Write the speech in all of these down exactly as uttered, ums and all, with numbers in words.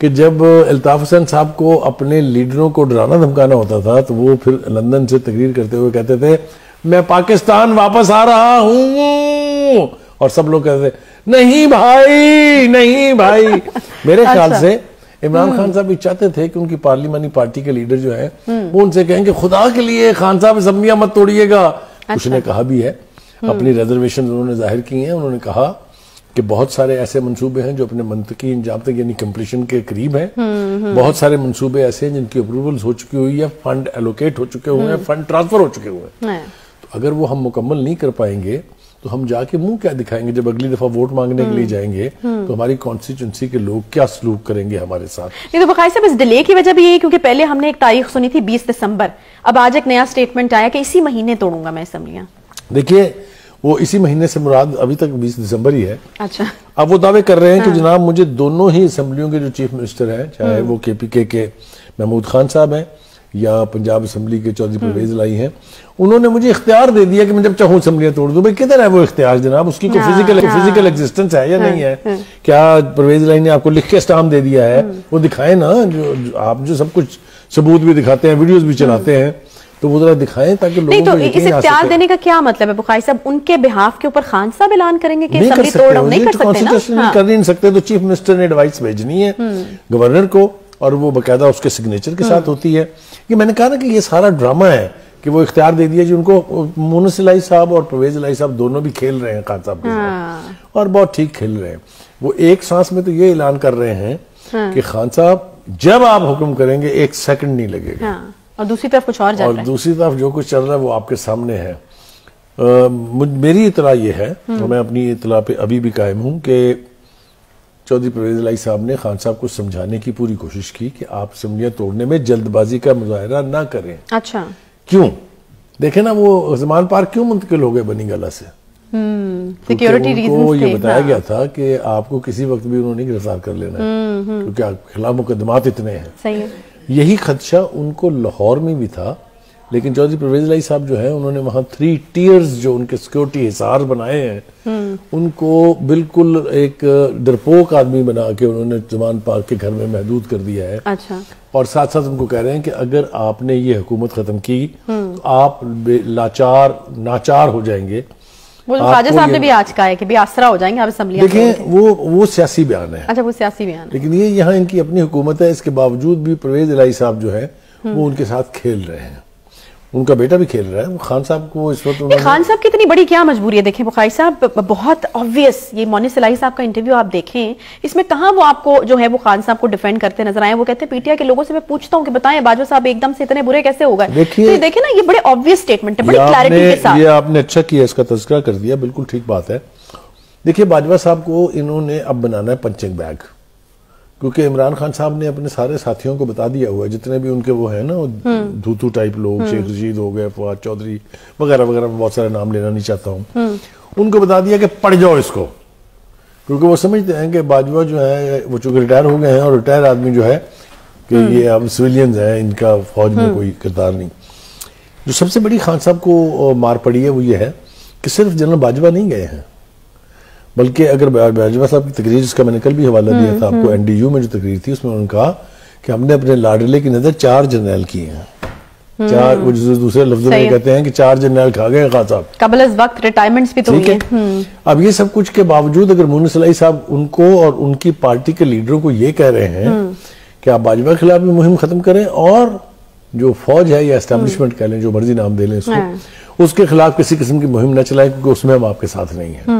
कि जब अल्ताफ हुसैन साहब को अपने लीडरों को डराना धमकाना होता था तो वो फिर लंदन से तकरीर करते हुए कहते थे मैं पाकिस्तान वापस आ रहा हूं, और सब लोग कहते थे नहीं भाई नहीं भाई। मेरे ख्याल से इमरान खान साहब भी चाहते थे कि उनकी पार्लिमानी पार्टी के लीडर जो हैं वो उनसे कहें कि खुदा के लिए खान साहब असम्बलियां मत तोड़िएगा। उसने कहा भी है, अपनी रिजर्वेशन उन्होंने जाहिर की हैं। उन्होंने कहा कि बहुत सारे ऐसे मंसूबे हैं जो अपने मंतकी इंजाम तक यानी कंप्लीशन के करीब हैं, बहुत सारे मंसूबे ऐसे हैं जिनकी अप्रूवल्स हो चुकी हुई है, फंड एलोकेट हो चुके हुए हैं, फंड ट्रांसफर हो चुके हुए हैं। तो अगर वो हम मुकम्मल नहीं कर पाएंगे तो हम जाके मुंह क्या दिखाएंगे जब अगली दफा वोट मांगने के लिए जाएंगे तो हमारी कॉन्स्टिट्यूंसी के लोग क्या सलूक करेंगे हमारे साथ। ये तो बकाई साहब इस डिले की वजह भी यही, क्योंकि पहले हमने एक तारीख सुनी थी बीस दिसंबर, अब आज एक नया स्टेटमेंट आया कि इसी महीने तोड़ूंगा मैं असम्बलियां। देखिए वो इसी महीने से मुराद अभी तक बीस दिसंबर ही है। अच्छा, अब वो दावे कर रहे हैं कि जनाब मुझे दोनों ही असम्बलियों के जो चीफ मिनिस्टर हैं, चाहे वो केपीके के महमूद खान साहब हैं या पंजाब असम्बली के चौधरी परवेज इलाही हैं, उन्होंने मुझे इख्तियार दे दिया कि मैं जब चाहूं असम्बलियां तोड़ दूं। भाई किधर है वो इख्तियार जनाब? उसकी कोई फिजिकल फिजिकल एग्जिस्टेंस है या नहीं है? क्या परवेज इलाही ने आपको लिख के स्टाम्प दे दिया है? वो दिखाएं ना, जो आप जो सब कुछ सबूत भी दिखाते हैं, वीडियोज भी चलाते हैं, तो वो जरा दिखाएं ताकि लोगों को यकीन आ सके। इसे इख्तियार देने का क्या मतलब है बुखारी साहब? उनके बिहाफ के ऊपर खान साहब ऐलान करेंगे कि असम्बली तोड़ हम नहीं कर सकते ना, हाँ। कर नहीं सकते, तो चीफ मिनिस्टर ने एडवाइस भेजनी है गवर्नर को और वो बाकायदा उसके सिग्नेचर के साथ होती है। ये मैंने कहा ना कि ये सारा ड्रामा है कि वो इख्तियार दे दिया जी उनको। मोनस इलाही साहब और परवेज इलाही साहब दोनों भी खेल रहे हैं खान साहब के साथ, और बहुत ठीक खेल रहे हैं। वो एक सांस में तो ये ऐलान कर रहे हैं कि खान साहब जब आप हुक्म करेंगे एक सेकंड नहीं लगेगा, और दूसरी तरफ कुछ और और दूसरी तरफ जो कुछ चल रहा है वो आपके सामने है। आ, मेरी इतला ये है, तो मैं अपनी इतला पे अभी भी कायम हूं कि चौधरी परवेज इलाही साहब ने खान साहब को समझाने की पूरी कोशिश की कि आप असम्बलियां तोड़ने में जल्दबाजी का मुजाहरा ना करें। अच्छा, क्यों? देखे ना वो जमान पार क्यों मुंतकिल हो गए बनी गला से, सिक्योरिटी रीजन से ये बताया गया था कि आपको किसी वक्त भी उन्होंने गिरफ्तार कर लेना है क्योंकि आपके खिलाफ मुकदमात इतने हैं। यही खदशा उनको लाहौर में भी था, लेकिन चौधरी परवेज इलाही साहब जो है उन्होंने वहां थ्री टीयर्स जो उनके सिक्योरिटी हिसार बनाए हैं उनको बिल्कुल एक डरपोक आदमी बना के उन्होंने जमान पार्क के घर में महदूद कर दिया है। अच्छा, और साथ साथ उनको कह रहे हैं कि अगर आपने ये हुकूमत खत्म की तो आप लाचार नाचार हो जाएंगे। ख्वाजा साहब ने भी आज कहा है कि भी आसरा हो जाएंगे आप असम्बली। देखें वो वो सियासी बयान है। अच्छा, वो सियासी बयान है, लेकिन ये यहाँ इनकी अपनी हुकूमत है, इसके बावजूद भी परवेज इलाही साहब जो है वो उनके साथ खेल रहे हैं। उनका बेटा भी खेल रहा है। खान साहब को इस वक्त खान साहब की इतनी बड़ी क्या मजबूरी है? देखें बुखारी साहब, बहुत ऑब्वियस ये मोनिस इलाही साहब का इंटरव्यू आप देखें, इसमें कहाँ वो आपको जो है वो खान साहब को डिफेंड करते नजर आए। वो कहते हैं पीटीआई के लोगों से मैं पूछता हूँ कि बताएं बाजवा साहब एकदम से इतने बुरे कैसे हो गए। देखिए देखे ना, ये बड़े ऑब्वियस स्टेटमेंट है, बड़ी क्लैरिटी के साथ। ये आपने अच्छा किया, इसका तस्करा कर दिया, बिल्कुल ठीक बात है। देखिये बाजवा साहब को इन्होंने अब बनाना है पंचिंग बैग, क्योंकि इमरान खान साहब ने अपने सारे साथियों को बता दिया हुआ है, जितने भी उनके वो है ना धूतू टाइप लोग, शेख रशीद हो गए, फवाद चौधरी वगैरह वगैरह, मैं बहुत सारे नाम लेना नहीं चाहता हूँ, उनको बता दिया कि पढ़ जाओ इसको, क्योंकि वो समझते हैं कि बाजवा जो है वो चूंकि रिटायर हो गए हैं और रिटायर आदमी जो है कि ये अब सिविलियंस हैं, इनका फौज में कोई किरदार नहीं। जो सबसे बड़ी खान साहब को मार पड़ी है वो ये है कि सिर्फ जनरल बाजवा नहीं गए हैं, बल्कि अगर बाजवा साहब की तकरीर, जिसका मैंने कल भी हवाला दिया था आपको, एनडीयू में जो तकरीर थी उसमें उन्होंने कहा कि हमने अपने लाडले की नजर चार जनरल की है, चार वो दूसरे लफ्जों में कहते हैं कि चार जनरल खा गए खान साहब, कबल इस वक्त रिटायरमेंट्स भी तो हुई हैं। अब ये सब कुछ के बावजूद अगर मोहन सलाई साहब उनको और उनकी पार्टी के लीडरों को ये कह रहे हैं कि आप बाजवा के खिलाफ भी मुहिम खत्म करें और जो फौज है या एस्टेब्लिशमेंट कह लें, जो मर्जी नाम दे लें उसको, उसके खिलाफ किसी किस्म की मुहिम न चलाएं क्योंकि उसमें हम आपके साथ नहीं है,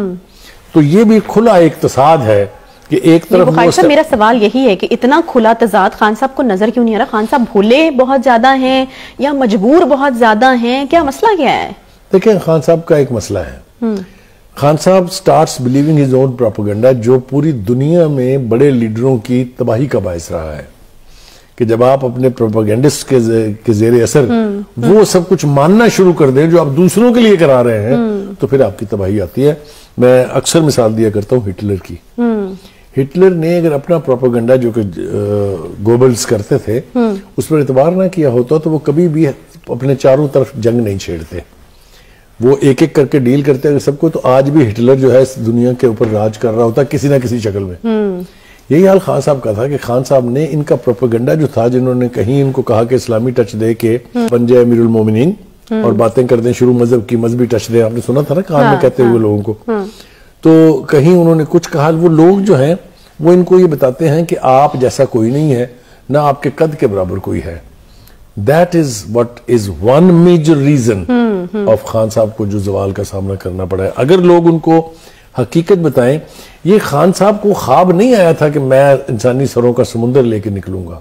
तो ये भी खुला एक तसाद है कि एक तरफ बुखारी साहब। मेरा सवाल यही है कि इतना खुला तजाद खान साहब को नजर क्यों नहीं आ रहा? खान साहब भूले बहुत ज्यादा हैं या मजबूर बहुत ज्यादा हैं? क्या मसला क्या है? देखिये खान साहब का एक मसला है, खान साहब starts believing his own propaganda, जो पूरी दुनिया में बड़े लीडरों की तबाही का बायस रहा है कि जब आप अपने प्रोपेगेंडिस्ट के, जे, के जेरे असर वो सब कुछ मानना शुरू कर दें जो आप दूसरों के लिए करा रहे हैं तो फिर आपकी तबाही आती है। मैं अक्सर मिसाल दिया करता हूँ हिटलर की। हिटलर ने अगर अपना प्रोपेगेंडा जो कि गोबल्स करते थे उस पर एतबार ना किया होता तो वो कभी भी अपने चारों तरफ जंग नहीं छेड़ते, वो एक एक करके डील करते अगर सबको, तो आज भी हिटलर जो है इस दुनिया के ऊपर राज कर रहा होता किसी ना किसी शक्ल में। यही हाल खान साहब का था कि खान साहब ने इनका प्रोपेगेंडा जो था, जिन्होंने कहीं इनको कहा कि इस्लामी टच दे के बन जाए अमीरुल मोमिनीन और बातें कर दें शुरू मजहब की, मजहबी टच दे, आपने सुना था ना कान में कहते हुए लोगों को, तो कहीं उन्होंने कुछ कहा। वो लोग जो हैं वो इनको ये बताते हैं कि आप जैसा कोई नहीं है, ना आपके कद के बराबर कोई है। That is what is one major reason of Khan साहब को जो जवाल का सामना करना पड़ा है। अगर लोग उनको हकीकत बताएं, ये खान साहब को ख्वाब नहीं आया था कि मैं इंसानी सरों का समुंदर लेके निकलूंगा,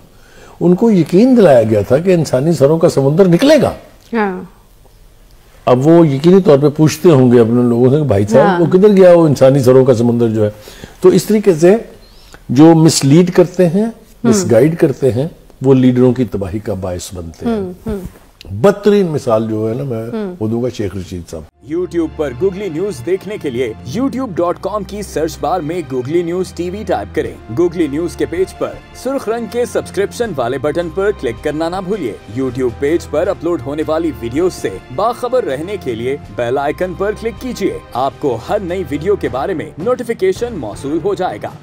उनको यकीन दिलाया गया था कि इंसानी सरों का समुंदर निकलेगा। हाँ। अब वो यकीनी तौर पे पूछते होंगे अपने लोगों से, भाई साहब हाँ। वो किधर गया वो इंसानी सरों का समुंदर जो है। तो इस तरीके से जो मिसलीड करते हैं, मिसगाइड करते हैं, वो लीडरों की तबाही का बायस बनते हैं। बदतरीन मिसाल जो है ना, मैं वो दूंगा शेख रशीद साहब। YouTube पर Googly News देखने के लिए यूट्यूब डॉट कॉम की सर्च बार में Googly News टीवी टाइप करें। Googly News के पेज पर सुर्ख रंग के सब्सक्रिप्शन वाले बटन पर क्लिक करना ना भूलिए। YouTube पेज पर अपलोड होने वाली वीडियो से बाखबर रहने के लिए बेल आइकन पर क्लिक कीजिए। आपको हर नई वीडियो के बारे में नोटिफिकेशन मौसूल हो जाएगा।